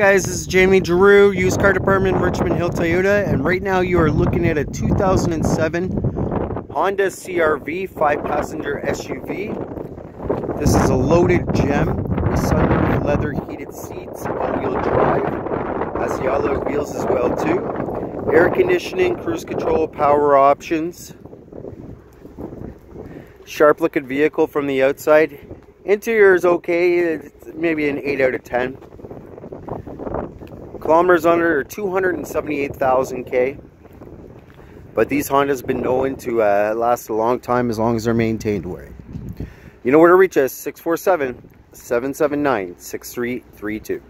Hey guys, this is Jamie Drew, used car department, Richmond Hill Toyota, and right now you are looking at a 2007 Honda CRV 5-passenger SUV. This is a loaded gem with sunroof, leather heated seats, all-wheel drive, has the alloy wheels as well too. Air conditioning, cruise control, power options. Sharp looking vehicle from the outside. Interior is okay, it's maybe an 8 out of 10. Kilometers on it are 278,000 K, but these Hondas been known to last a long time as long as they're maintained right. You know where to reach us, 647-779-6332.